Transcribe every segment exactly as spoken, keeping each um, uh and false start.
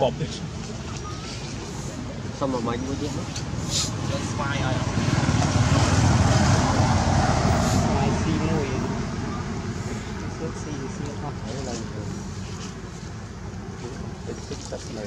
cọp đi. Xong rồi mình mới đi hết. Lên vai rồi. Vai xi mùi. Xước xi xi thoát thấy lên. Tích tích tập này.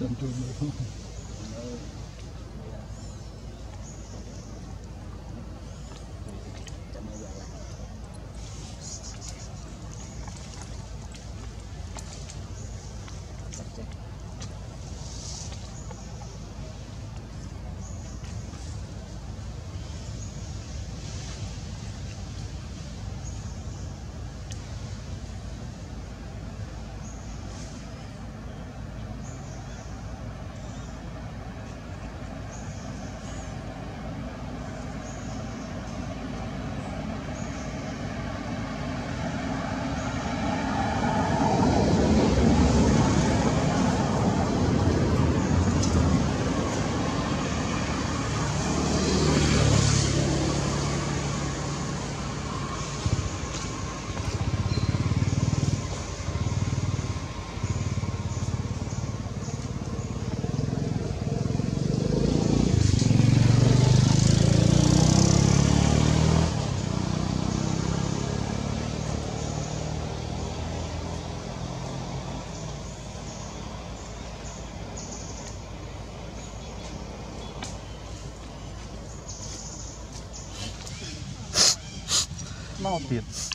Don't do my I'll be it.